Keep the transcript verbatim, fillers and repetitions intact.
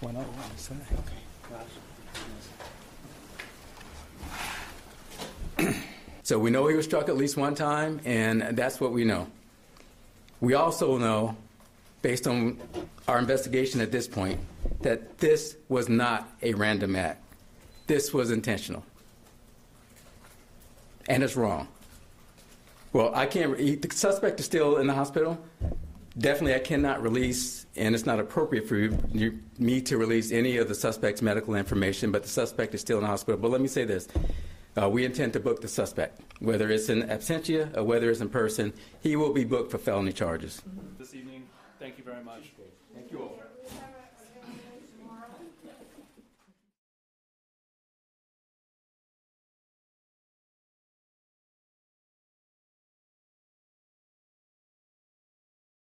one oh one, is that okay? So we know he was struck at least one time, and that's what we know. We also know, based on our investigation at this point, that this was not a random act. This was intentional. And it's wrong. Well, I can't, he, the suspect is still in the hospital. Definitely I cannot release, and it's not appropriate for you, you, me to release any of the suspect's medical information, but the suspect is still in the hospital. But let me say this. Uh, we intend to book the suspect, whether it's in absentia or whether it's in person. He will be booked for felony charges. This evening, thank you very much. Thank you all.